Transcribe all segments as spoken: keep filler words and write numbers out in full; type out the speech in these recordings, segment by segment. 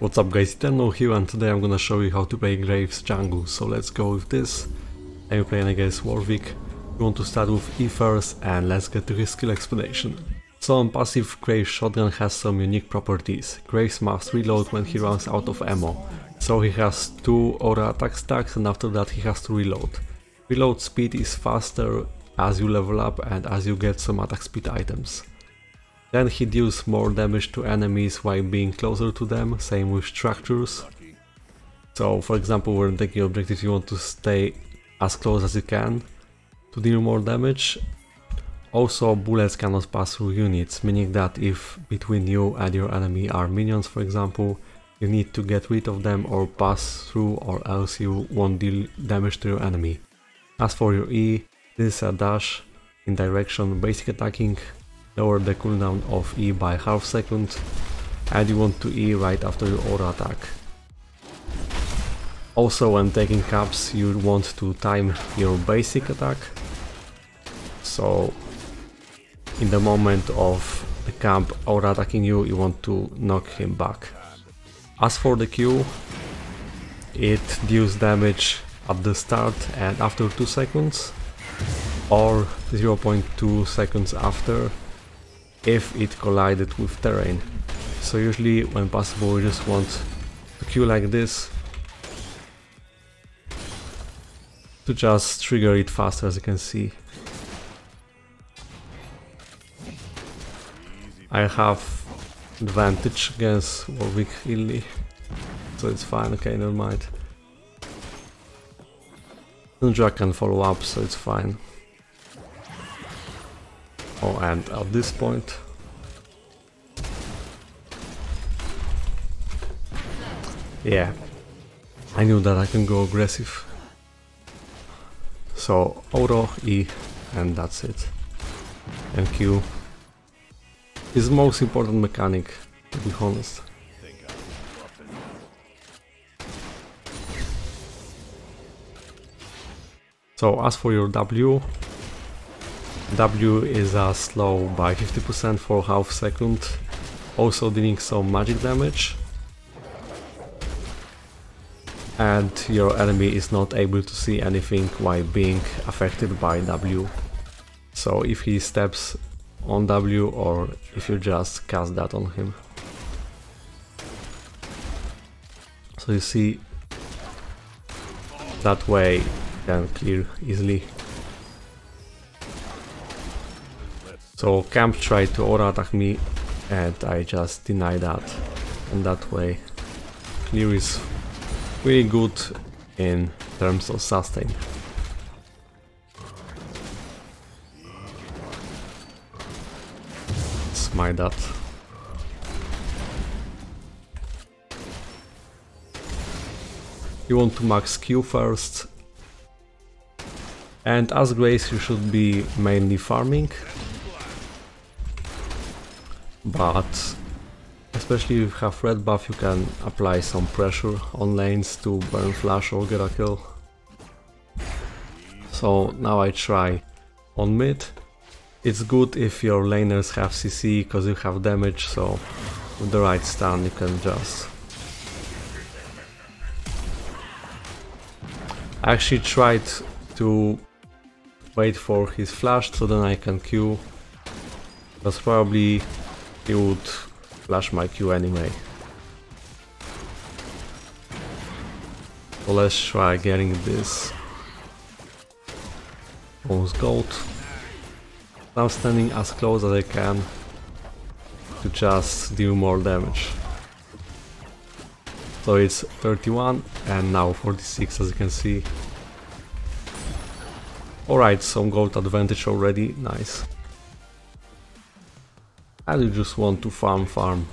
What's up guys, Eternal Hero, and today I'm gonna show you how to play Graves jungle, so let's go with this. I'm playing against Warwick. We want to start with E first and let's get to his skill explanation. So on passive, Graves shotgun has some unique properties. Graves must reload when he runs out of ammo, so he has two aura attack stacks and after that he has to reload. Reload speed is faster as you level up and as you get some attack speed items. Then he deals more damage to enemies while being closer to them, same with structures. So for example, when taking objectives you want to stay as close as you can to deal more damage. Also, bullets cannot pass through units, meaning that if between you and your enemy are minions, for example, you need to get rid of them or pass through, or else you won't deal damage to your enemy. As for your E, this is a dash in direction basic attacking. Lower the cooldown of E by half second, and you want to E right after your aura attack. Also, when taking caps you want to time your basic attack, so in the moment of the camp aura attacking you, you want to knock him back. As for the Q, it deals damage at the start and after two seconds, or zero point two seconds after, if it collided with terrain. So usually when possible we just want to queue like this to just trigger it faster, as you can see. I have advantage against Warwick Illy, so it's fine. Okay, never mind. Syndra can follow up, so it's fine. Oh, and at this point yeah, I knew that I can go aggressive. So auto, E, and that's it. And Q is the most important mechanic, to be honest. So as for your W, W is a slow by fifty percent for half second, also dealing some magic damage, and your enemy is not able to see anything while being affected by W. So if he steps on W, or if you just cast that on him. So you see, that way you can clear easily. So camp tried to aura attack me and I just deny that, and that way clear is really good in terms of sustain. Smite that. You want to max Q first, and as Graves you should be mainly farming. But especially if you have red buff, you can apply some pressure on lanes to burn flash or get a kill. So now I try on mid. It's good if your laners have C C because you have damage, so with the right stun you can just... I actually tried to wait for his flash so then I can Q. That's probably... he would flash my Q anyway. So let's try getting this. Almost gold. I'm standing as close as I can to just do more damage. So it's thirty-one and now forty-six, as you can see. Alright, some gold advantage already, nice. And you just want to farm farm.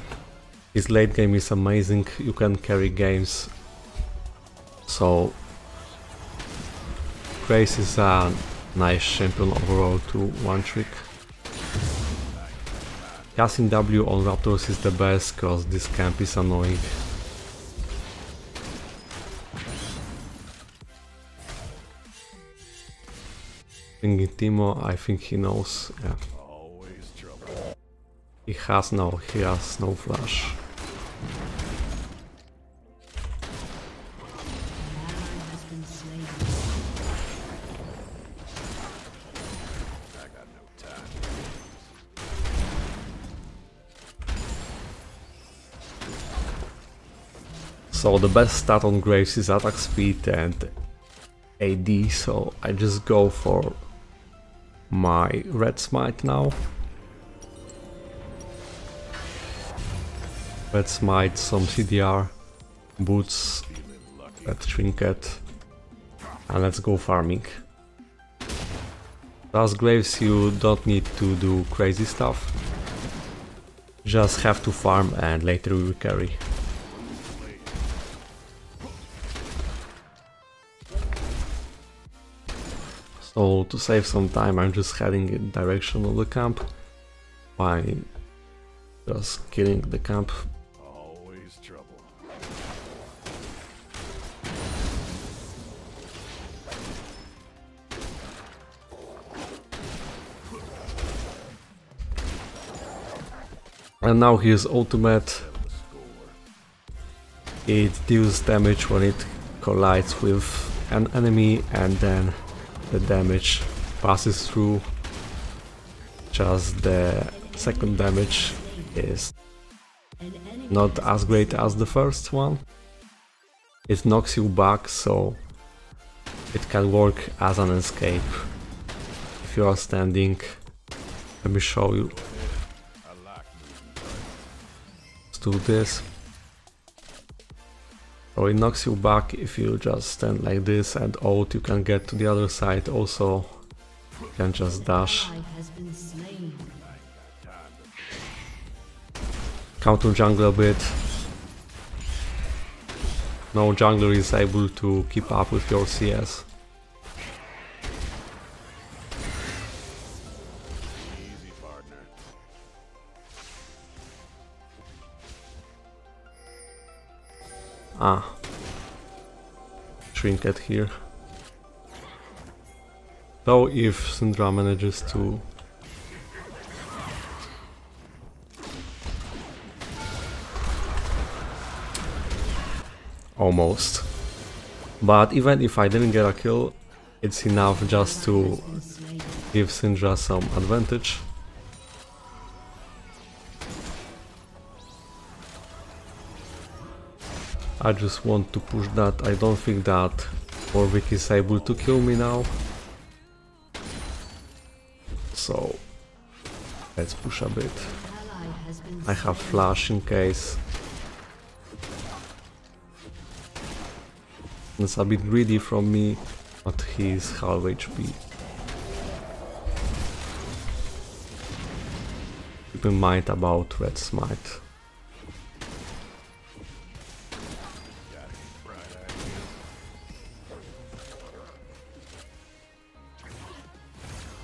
His late game is amazing, you can carry games. So Graves is a nice champion overall to one trick. Casting W on Raptors is the best because this camp is annoying. Thinking Teemo, I think he knows. Yeah. He has no, he has no flash. So the best stat on Graves is attack speed and A D, so I just go for my red smite now. Red smite, some C D R, boots, that trinket, and let's go farming. As Graves, you don't need to do crazy stuff, just have to farm and later we will carry. So to save some time I'm just heading in the direction of the camp by just killing the camp. And now his ultimate, it deals damage when it collides with an enemy and then the damage passes through. Just the second damage is not as great as the first one. It knocks you back, so it can work as an escape. If you are standing, let me show you. Do this, so it knocks you back. If you just stand like this and ult, you can get to the other side. Also you can just dash. Counter jungle a bit. No jungler is able to keep up with your C S. Ah, trinket here. Though if Syndra manages to almost, but even if I didn't get a kill, it's enough just to give Syndra some advantage. I just want to push that. I don't think that Warwick is able to kill me now. So let's push a bit. I have flash in case. It's a bit greedy from me, but he's half H P. Keep in mind about red smite.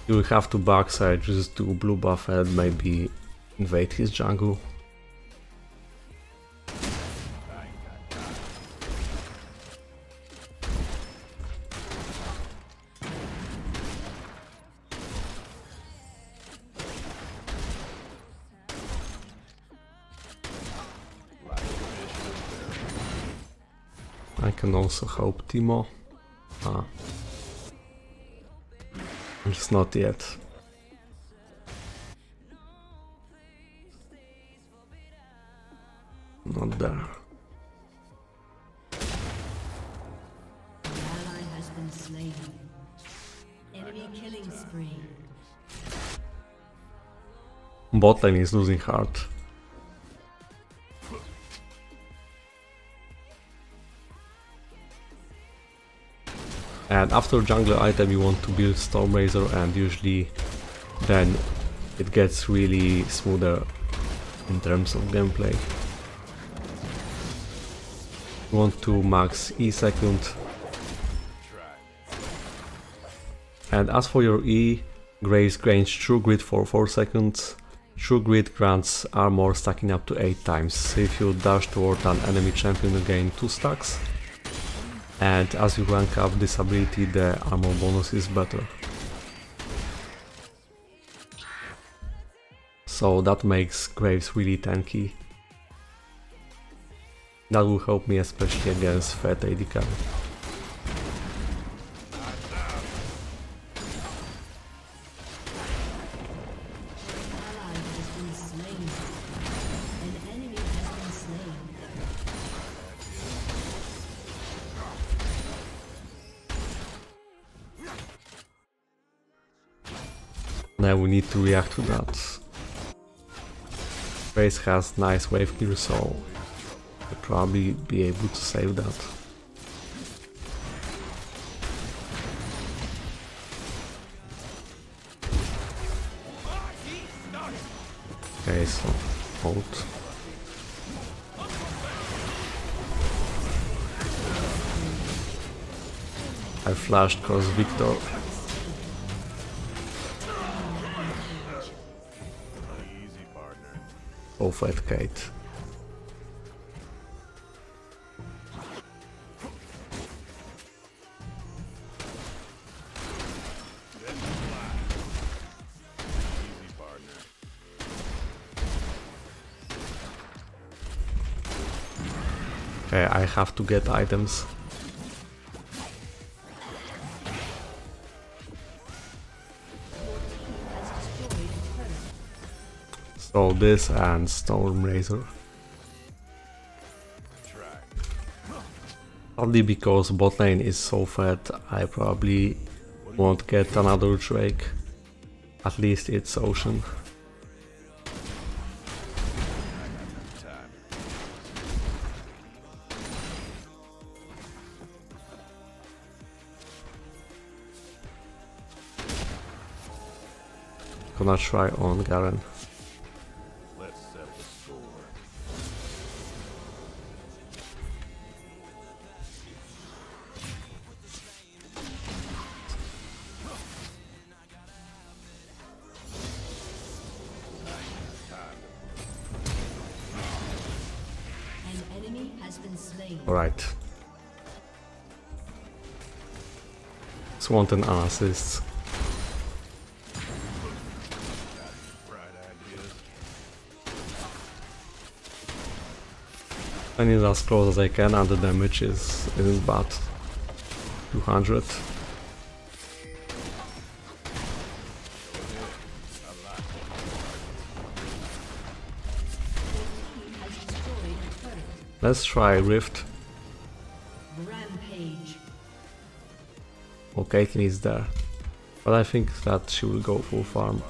You will have to backside just to blue buff and maybe invade his jungle. I can also help Teemo. Ah. It's not yet. Not there. Ally has been slain. Enemy killing spree. Bot lane is losing heart. And after jungler item you want to build Stormrazor, and usually then it gets really smoother in terms of gameplay. You want to max E second. And as for your E, Graves grants True Grit for four seconds. True Grit grants armor stacking up to eight times. So if you dash toward an enemy champion you gain two stacks. And as you rank up this ability, the armor bonus is better. So that makes Graves really tanky. That will help me especially against fat A D carry. Now we need to react to that. Graves has nice wave clear, so we'll probably be able to save that. Okay, so ult. I flashed cause Victor. Both at Cait. Okay, I have to get items. So this and Stormrazor. Only because bot lane is so fat, I probably won't get another Drake. At least it's Ocean. Gonna try on Garen. Alright. Just want an assist. I need as close as I can, and the damage is, is bad. two hundred. Let's try Rift. Rampage. Oh, Caitlyn is there, but I think that she will go full farm.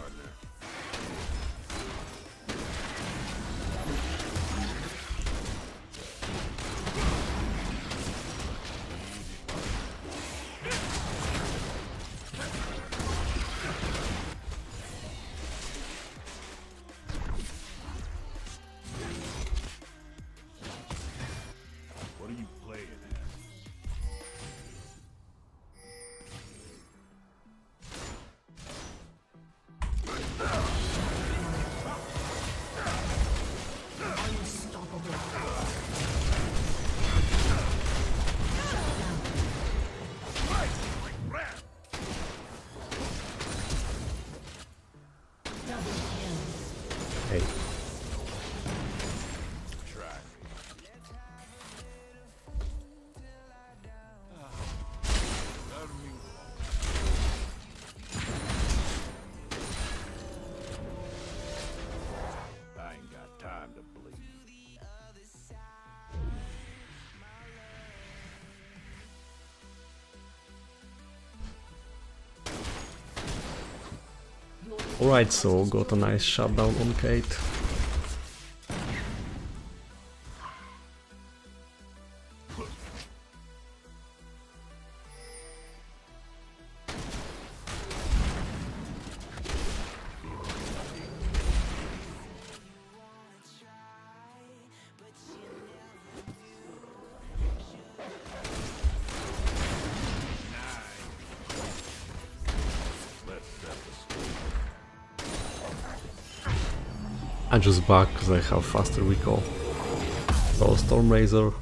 Alright, so got a nice shutdown on Cait. I'm just back because I have faster recall. So Stormrazor,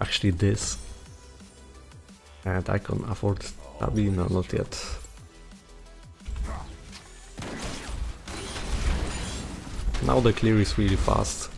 actually this, and I can afford Tabina, not yet. Now the clear is really fast.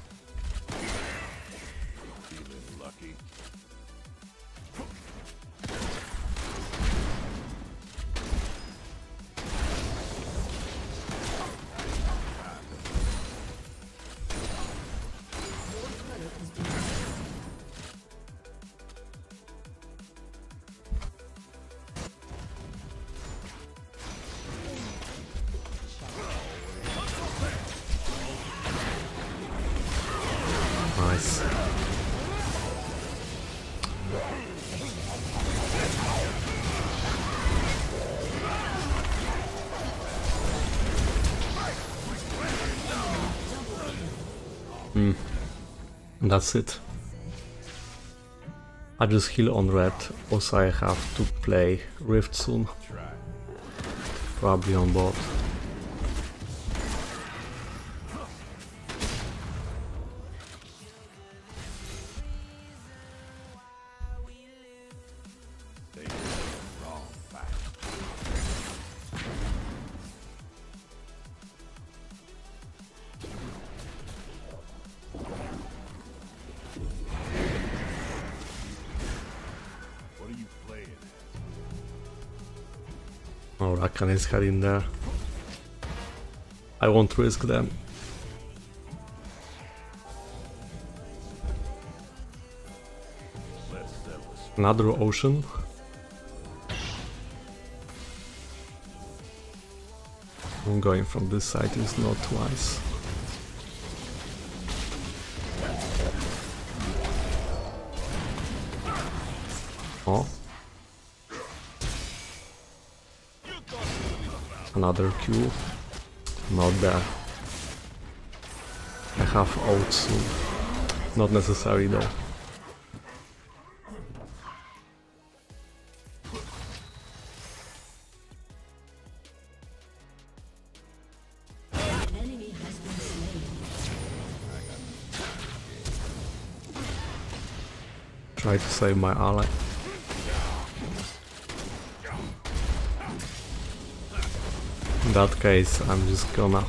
Hmm. That's it. I just heal on red, also I have to play Rift soon. Probably on bot. Oh, Rakan is heading there. I won't risk them. Another ocean. I'm going from this side, it's not wise. Oh. Another Q, not there. I have ult soon. Not necessary though. Try to save my ally. In that case, I'm just gonna...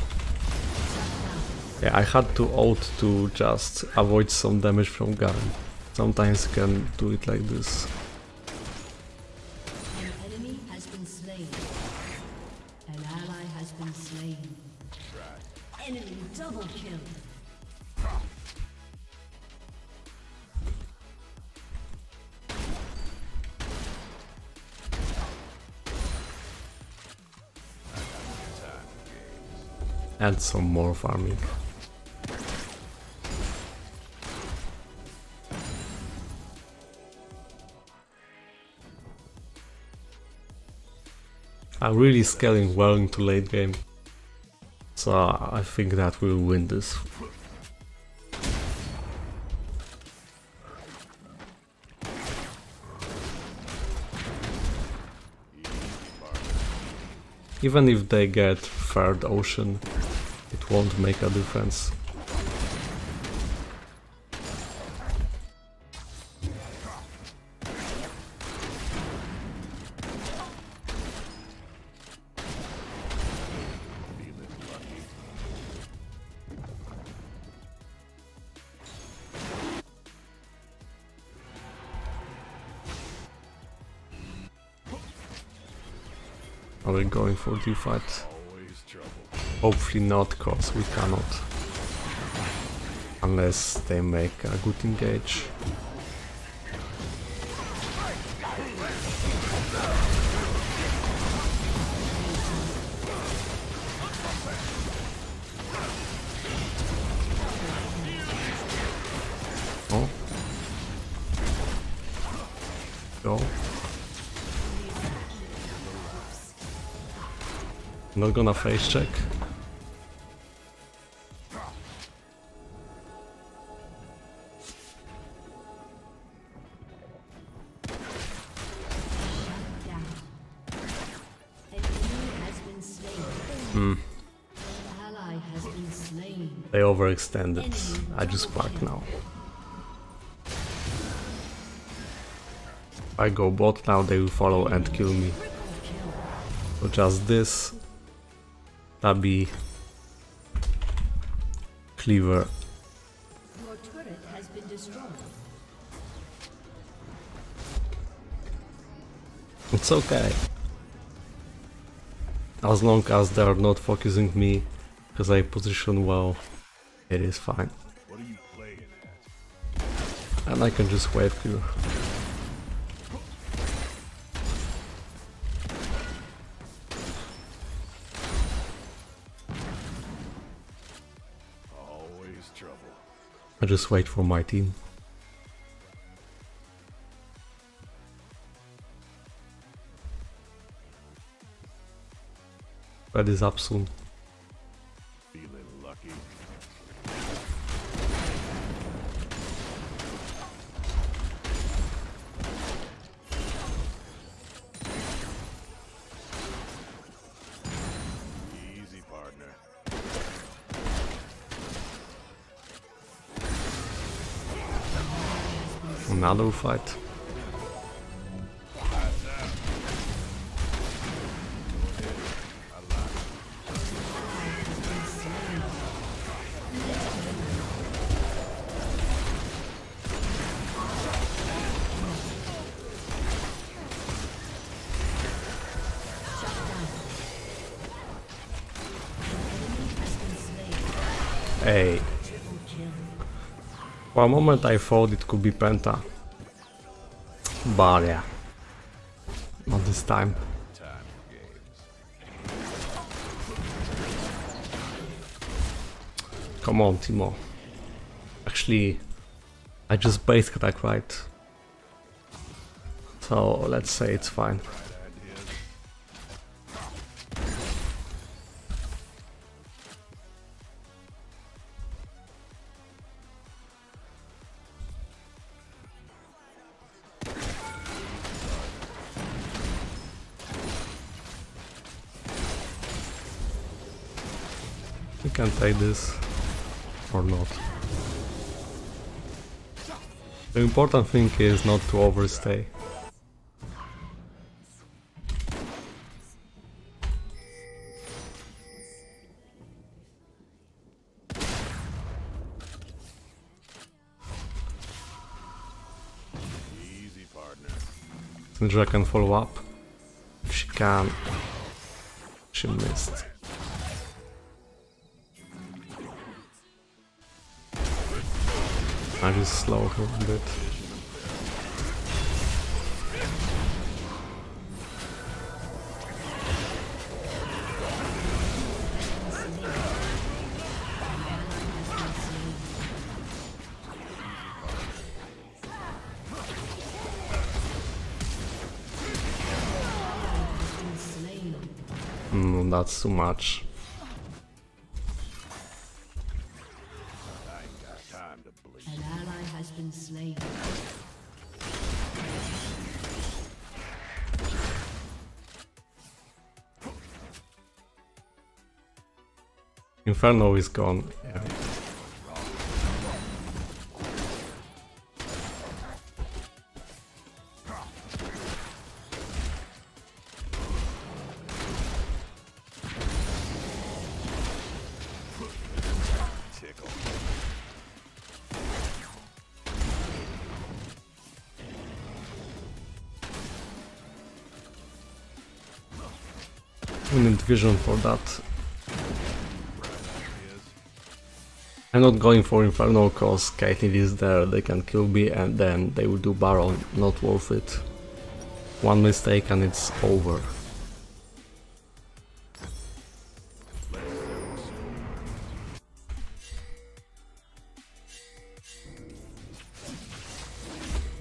Yeah, I had to ult to just avoid some damage from Garen. Sometimes you can do it like this. An enemy has been slain. An ally has been slain. Enemy double kill. And some more farming. I'm really scaling well into late game, so I think that we'll win this. Even if they get third ocean, it won't make a difference. Are we going for defight? Hopefully not, cause we cannot. Unless they make a good engage. Oh. Go. I'm not gonna face check. They overextended. I just park now. If I go bot now, they will follow and kill me. So just this. That'd be cleaver. Your turret has been destroyed. It's okay. As long as they're not focusing me, because I position well, it is fine. What are you playing at? And I can just wave clear. Always trouble. I just wait for my team. That is up soon. Lucky. Mallow fight. Hey. For a moment I thought it could be Penta. But yeah. Not this time. Come on, Teemo. Actually, I just basic attack, right? So let's say it's fine. Can take this or not. The important thing is not to overstay. Easy, partner. Syndra can follow up. If she can, she missed. I just slow her a bit. Mm, that's too much. Inferno is gone. Yeah. We need vision for that. I'm not going for Inferno cause Caitlyn is there, they can kill me and then they will do Baron, not worth it. One mistake and it's over.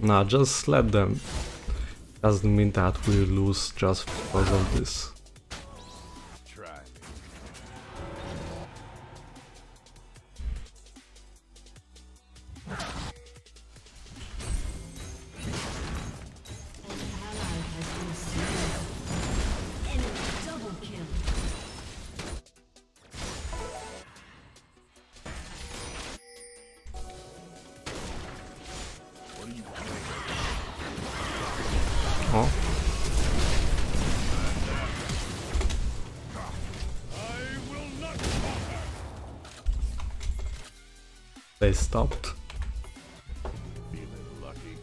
Nah, just let them. Doesn't mean that we lose just because of this. Oh. They stopped. Feeling lucky.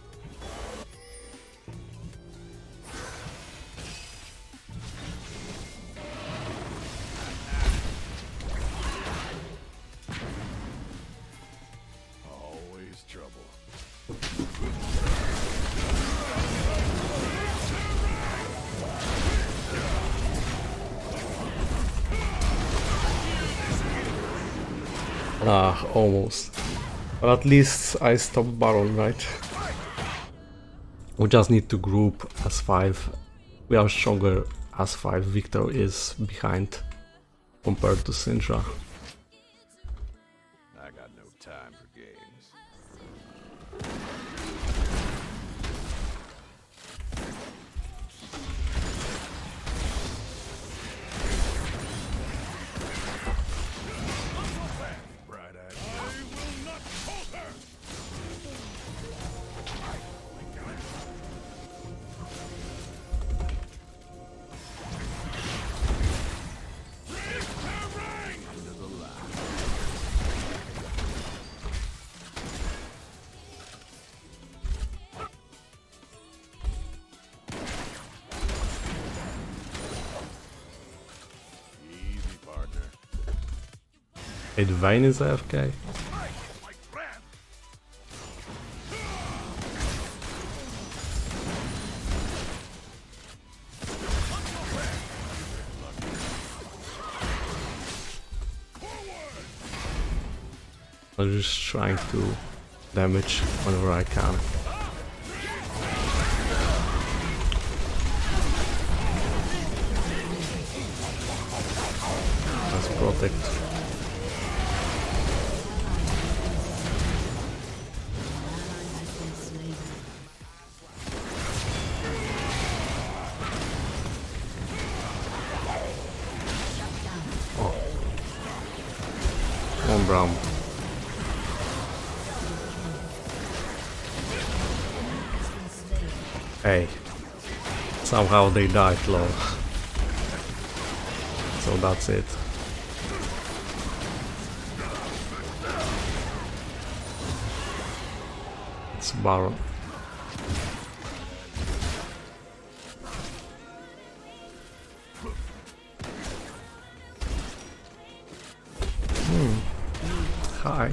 Always trouble. Ah, almost. But at least I stopped Baron, right? We just need to group as five. We are stronger as five. Victor is behind compared to Syndra. I got no time for games. Wait, Vayne is A F K? I'm just trying to damage whenever I can. Let's protect. Somehow they died, lol. So that's it. It's Baron. Hmm. Hi.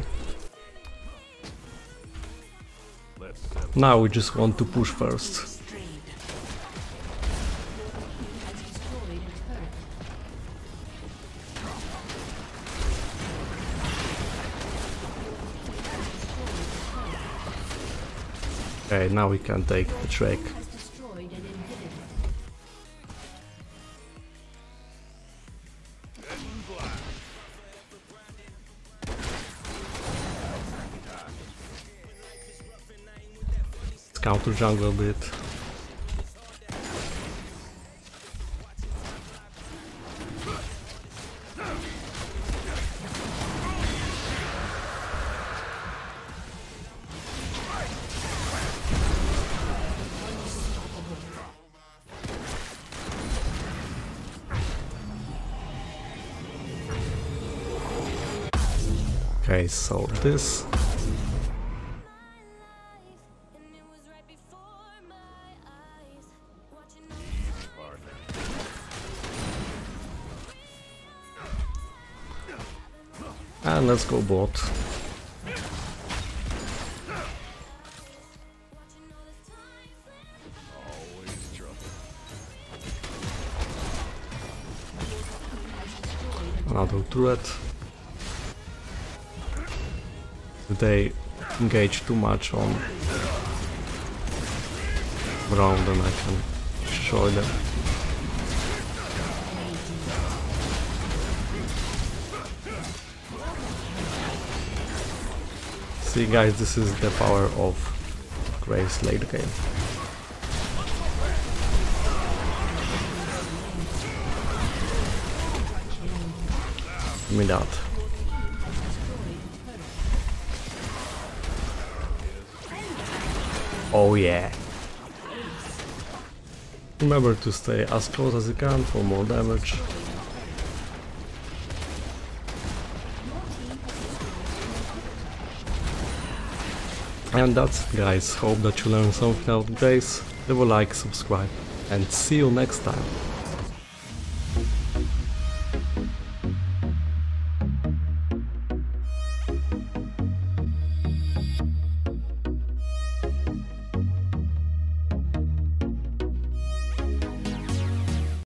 Now we just want to push first. Okay, now we can take the track. Let's counter jungle a bit. Okay, so this. And let's go bot. Another turret. They engage too much on ground and I can destroy them. See guys, this is the power of Graves late game. Give me that. Oh yeah! Remember to stay as close as you can for more damage. And that's it guys, hope that you learned something out of this. Leave a like, subscribe and see you next time!